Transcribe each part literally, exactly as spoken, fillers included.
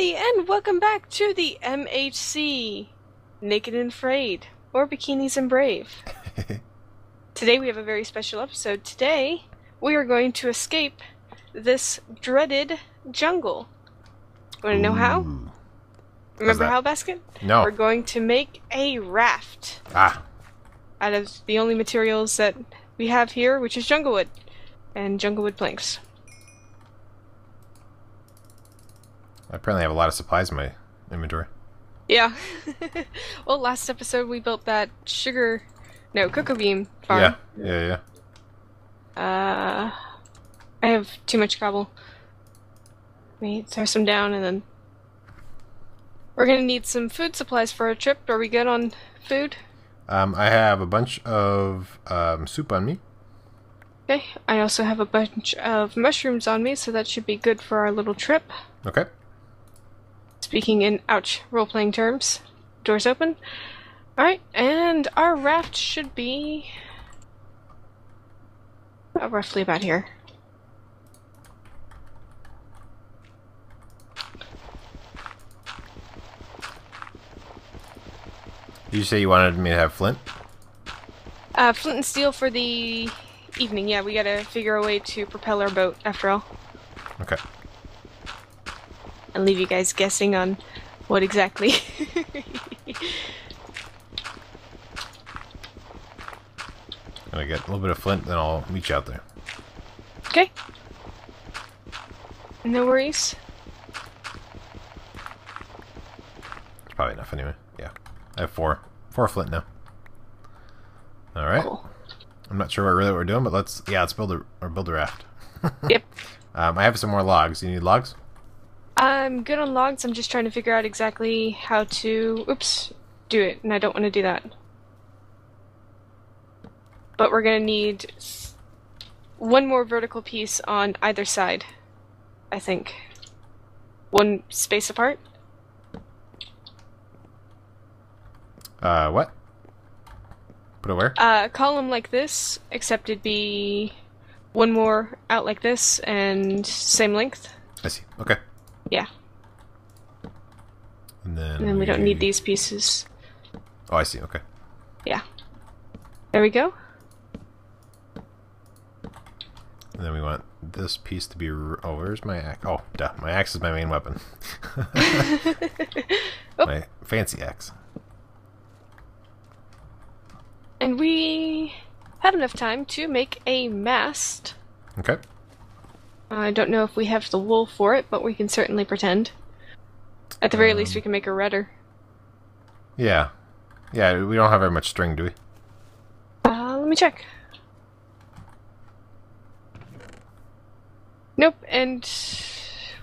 everybody, and welcome back to the M H C Naked and Frayed, or Bikinis and Brave. Today we have a very special episode. Today we are going to escape this dreaded jungle. Want to know how? Remember how, Basket? No. We're going to make a raft ah. out of the only materials that we have here, which is jungle wood and jungle wood planks. I apparently have a lot of supplies in my inventory. Yeah. Well, last episode we built that sugar... No, cocoa bean farm. Yeah, yeah, yeah. Uh, I have too much cobble. Let me throw some down and then... We're gonna need some food supplies for our trip. Are we good on food? Um, I have a bunch of um, soup on me. Okay. I also have a bunch of mushrooms on me, so that should be good for our little trip. Okay. Speaking in, ouch, role-playing terms. Doors open. Alright, and our raft should be... Oh, roughly about here. Did you say you wanted me to have flint? Uh, flint and steel for the evening. Yeah, we gotta figure a way to propel our boat, after all. Okay. And leave you guys guessing on what exactly. I get a little bit of flint, then I'll reach out there. Okay. No worries. It's probably enough anyway. Yeah, I have four, four flint now. All right. Cool. I'm not sure what really what we're doing, but let's yeah, let's build a or build a raft. Yep. Um, I have some more logs. You need logs? I'm good on logs, I'm just trying to figure out exactly how to, oops, do it, and I don't want to do that. But we're going to need one more vertical piece on either side, I think. One space apart. Uh, what? Put it where? Uh, a column like this, except it'd be one more out like this, and same length. I see, okay. Yeah. And then, and then we... we don't need these pieces. Oh, I see. Okay. Yeah. There we go. And then we want this piece to be... Oh, where's my axe? Oh, duh. My axe is my main weapon. My fancy axe. And we had enough time to make a mast. Okay. I don't know if we have the wool for it, but we can certainly pretend. At the very um, least, we can make a rudder. Yeah. Yeah, we don't have very much string, do we? Uh, let me check. Nope, and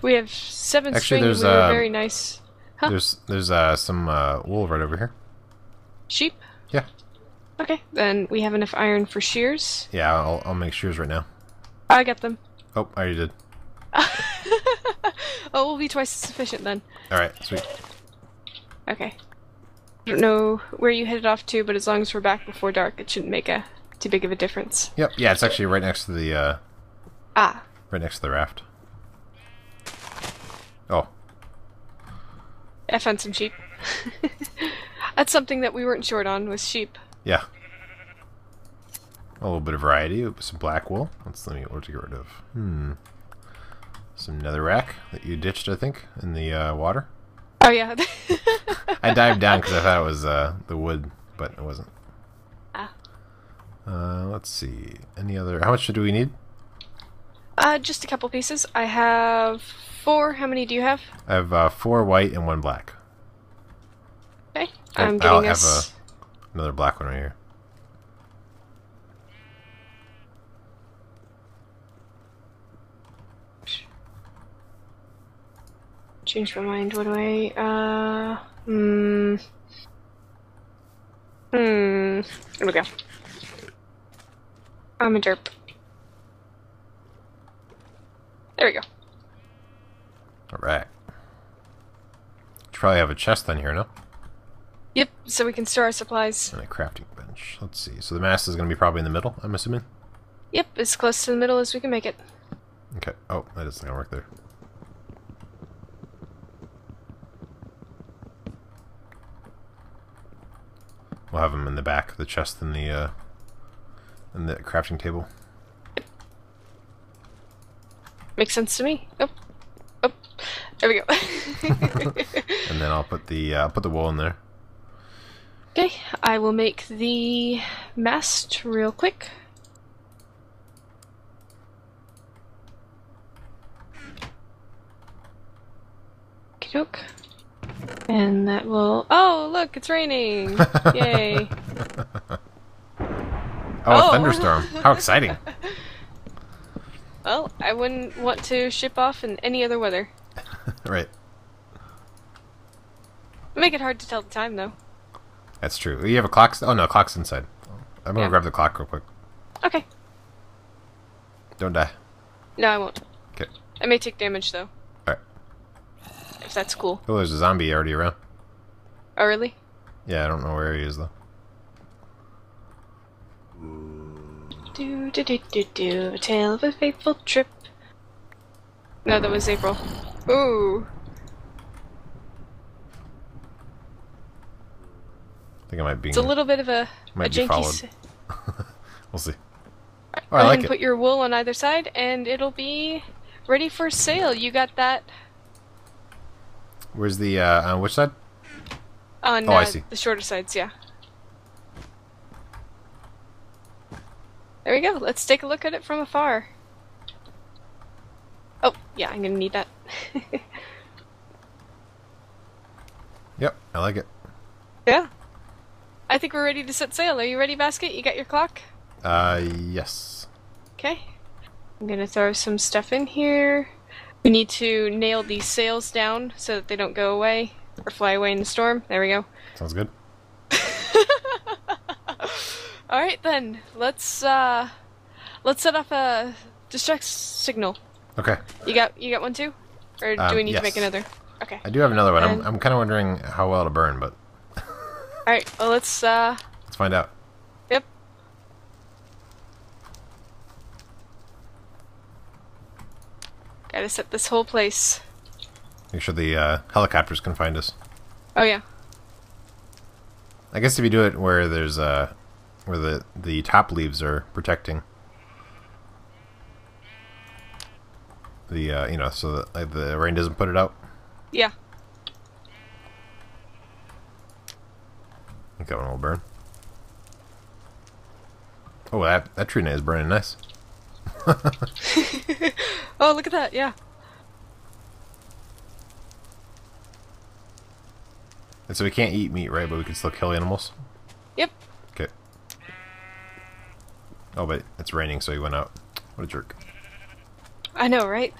we have seven Actually, string, there's, we uh, were very nice. Huh? There's there's uh, some uh, wool right over here. Sheep? Yeah. Okay, then we have enough iron for shears. Yeah, I'll, I'll make shears right now. I got them. Oh, I already did. Oh, we'll be twice as sufficient then. Alright, sweet. Okay. I don't know where you headed off to, but as long as we're back before dark, it shouldn't make a too big of a difference. Yep, yeah, it's actually right next to the, uh... Ah. Right next to the raft. Oh. I found some sheep. That's something that we weren't short on, was sheep. Yeah. A little bit of variety. Oops, some black wool. Let's let me order to get rid of. Hmm. Some netherrack that you ditched, I think, in the uh, water. Oh yeah. I dived down because I thought it was uh, the wood, but it wasn't. Ah. Uh, let's see. Any other? How much do we need? Uh, just a couple pieces. I have four. How many do you have? I have uh, four white and one black. Okay. I'm I'll, getting I'll us... have a, another black one right here. Change my mind. What do I? Uh, hmm. Hmm. There we go. I'm a derp. There we go. All right. You probably have a chest then here, no? Yep. So we can store our supplies. And a crafting bench. Let's see. So the mast is going to be probably in the middle, I'm assuming. Yep, as close to the middle as we can make it. Okay. Oh, that isn't going to work there. We'll have them in the back, the chest and the uh, and the crafting table. Makes sense to me. Oh, oh, there we go. And then I'll put the uh, I'll put the wool in there. Okay, I will make the mast real quick. Okey-doke. And that will. Oh, look, it's raining! Yay! Oh, oh, a thunderstorm! How exciting! Well, I wouldn't want to ship off in any other weather. Right. Make it hard to tell the time, though. That's true. You have a clock? Oh no, clock's inside. I'm gonna yeah. grab the clock real quick. Okay. Don't die. No, I won't. Okay. I may take damage though. All right. If that's cool. Oh, there's a zombie already around. Oh really? Yeah, I don't know where he is though. Do do do do do. A tale of a fateful trip. No, that was April. Ooh. I think I might be. It's a little bit of a, a janky. We'll see. Oh, I like it. Put your wool on either side, and it'll be ready for sale. You got that? Where's the uh, on which side? On oh, uh, I see. The shorter sides, yeah. There we go. Let's take a look at it from afar. Oh, yeah, I'm gonna need that. Yep, I like it. Yeah. I think we're ready to set sail. Are you ready, Basket? You got your clock? Uh, yes. Okay. I'm gonna throw some stuff in here. We need to nail these sails down so that they don't go away or fly away in the storm. There we go. Sounds good. Alright then, let's uh, let's set up a distress signal. Okay. You got you got one too? Or do um, we need yes. to make another? Okay. I do have another one. And I'm, I'm kinda wondering how well it'll burn, but alright, well let's uh... let's find out. Yep. Gotta set this whole place. Make sure the uh, helicopters can find us. Oh yeah. I guess if you do it where there's uh, where the, the top leaves are protecting the uh, you know, so that like, the rain doesn't put it out. Yeah. I think that one will burn. Oh, that that tree is burning nice. Oh, look at that! Yeah. And so we can't eat meat, right? But we can still kill animals. Yep. Okay. Oh, but it's raining, so he went out. What a jerk! I know, right?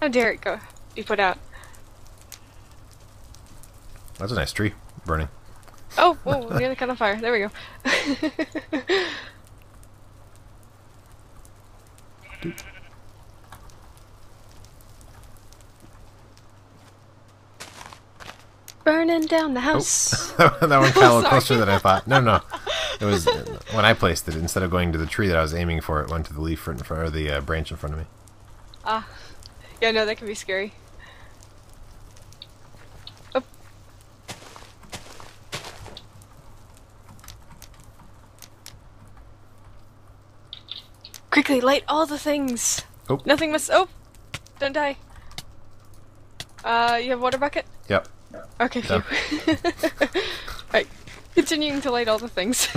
How dare it go? Be put out. That's a nice tree burning. Oh, whoa, we nearly caught on fire. There we go. Burning down the house. Oh. That one kind of looked closer than I thought. No, no. It was when I placed it, instead of going to the tree that I was aiming for, it went to the leaf right in front, or the uh, branch in front of me. Ah. Yeah, no, that can be scary. Quickly, light all the things! Oh. Nothing must- oh! Don't die! Uh, you have a water bucket? Yep. Okay, phew. Alright, continuing to light all the things.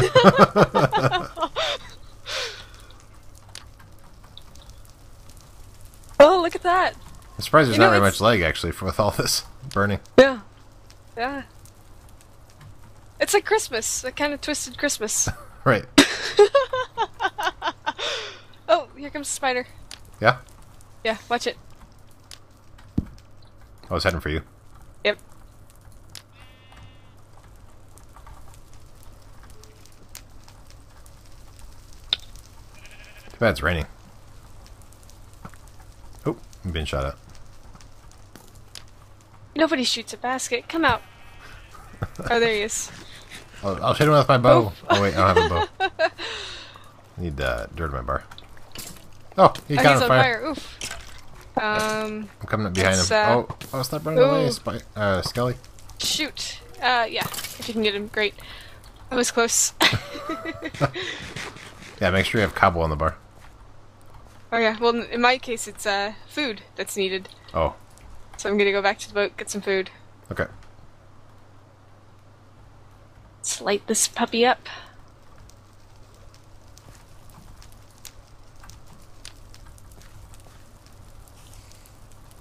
Oh, look at that! I'm surprised there's you know, not very it's... much leg, actually, with all this burning. Yeah. Yeah. It's like Christmas, a kind of twisted Christmas. Right. Oh, here comes a spider. Yeah? Yeah, watch it. I was heading for you. Yep. Too bad it's raining. Oh, I'm being shot at. Nobody shoots a basket. Come out. Oh, there he is. I'll, I'll shoot him with my bow. Oh, oh wait, I don't have a bow. I need uh, dirt in my bar. Oh, he oh, got he's on fire. fire. Oof. Um, I'm coming up behind him. Uh, oh, oh, stop running ooh. away, Sp uh, Skelly. Shoot. Uh, yeah, if you can get him, great. I was close. Yeah, make sure you have cobble on the bar. Oh yeah, well in my case it's uh, food that's needed. Oh. So I'm gonna go back to the boat, get some food. Okay. Let's light this puppy up.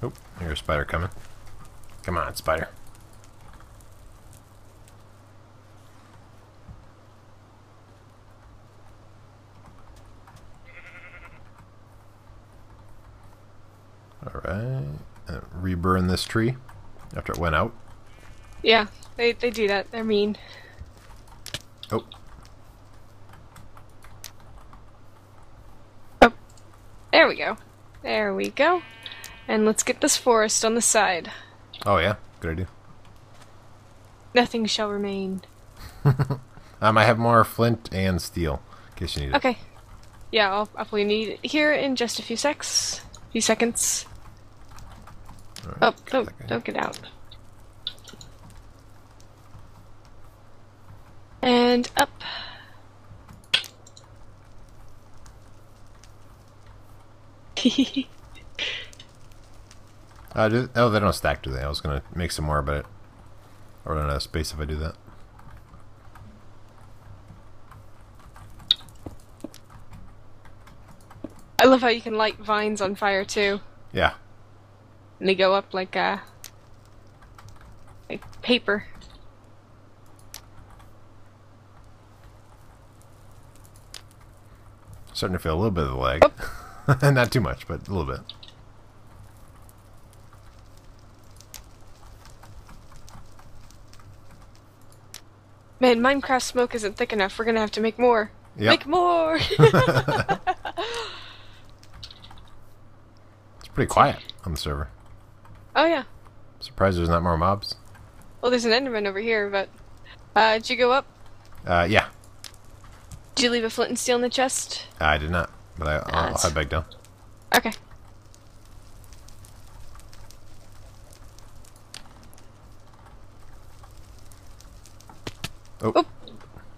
Oh, here's a spider coming. Come on, spider. Alright, uh, reburn this tree after it went out. Yeah, they, they do that. They're mean. Oh. Oh. There we go. There we go. And let's get this forest on the side. Oh yeah, good idea. Nothing shall remain. um, I have more flint and steel, in case you need it. Okay. Yeah, I'll probably need it here in just a few secs. Few seconds. Right, oh, no, second. Don't get out. And up. uh, do, oh, they don't stack, do they? I was going to make some more, but I run out of space if I do that. I love how you can light vines on fire too. Yeah. And they go up like uh like paper. Starting to feel a little bit of the lag. Oh. Not too much, but a little bit. Man, Minecraft smoke isn't thick enough. We're gonna have to make more. Yep. Make more. Pretty quiet on the server. Oh yeah. Surprised there's not more mobs. Well, there's an Enderman over here, but uh, did you go up? Uh, yeah. Did you leave a flint and steel in the chest? I did not, but I, I'll, I'll head back down. Okay. Oh. Oop.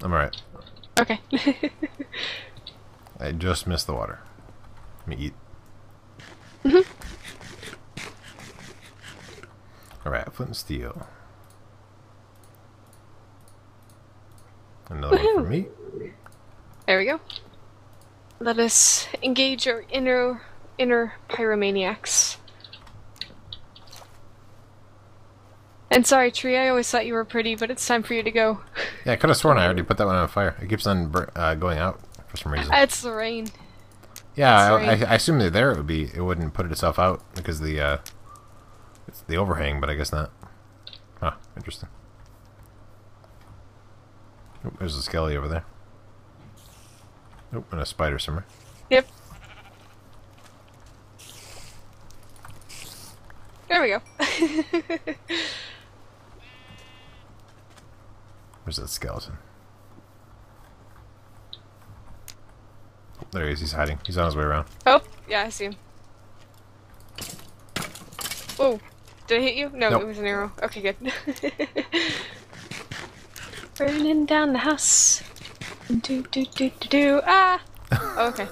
I'm all right. Okay. I just missed the water. Let me eat. Mm-hmm. Alright, flint and steel. Another Woohoo. one for me. There we go. Let us engage our inner inner pyromaniacs. And sorry, tree, I always thought you were pretty, but it's time for you to go. Yeah, I could have sworn I already put that one on fire. It keeps on uh, going out for some reason. It's the rain. Yeah, I, I, I assume that there it would be. It wouldn't put itself out because the uh, it's the overhang, but I guess not. Huh, interesting. Oh, there's a skelly over there. Oh, and a spider somewhere. Yep. There we go. Where's that skeleton? There he is, he's hiding. He's on his way around. Oh, yeah, I see him. Oh, did I hit you? No, nope. It was an arrow. Okay, good. Burning down the house. Do, do, do, do, do. Ah! Oh, okay.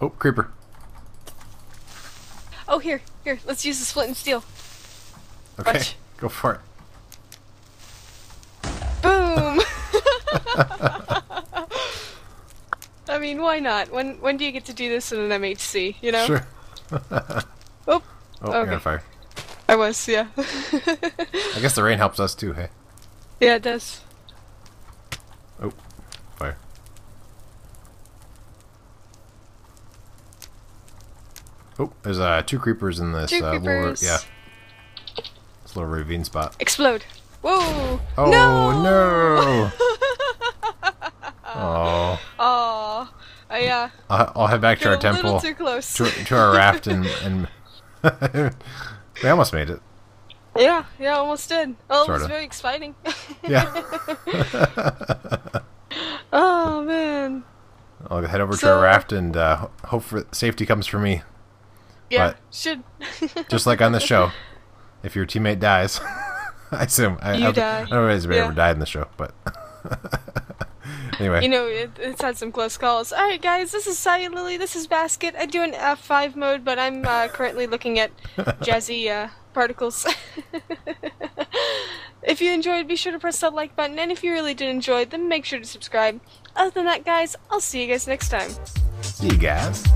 Oh, creeper. Oh, here, here. Let's use this flint and steel. Okay, Watch. Go for it. Boom! I mean, why not? When when do you get to do this in an M H C, you know? Sure. oh, oh, okay. You're on fire. I was, yeah. I guess the rain helps us too, hey? Yeah, it does. Oh, fire. Oh, there's uh, two creepers in this two uh, creepers. lower, yeah, this little ravine spot. Explode! Whoa! Oh no! no. Oh. Oh. Uh, yeah. I'll, I'll head back You're to our temple. A little too close. To, to our raft and, and we almost made it. Yeah, yeah, almost did. Oh, sort it was of. very exciting. Yeah. Oh man. I'll head over so, to our raft and uh, hope for safety comes for me. Yeah, but should. Just like on the show, if your teammate dies. I assume. I, you I, die. I don't know if yeah. ever died in the show, but... anyway. You know, it, it's had some close calls. Alright, guys, this is Sayulily. This is Basket. I do an F five mode, but I'm uh, currently looking at jazzy uh, particles. If you enjoyed, be sure to press that like button, and if you really did enjoy, then make sure to subscribe. Other than that, guys, I'll see you guys next time. See you guys.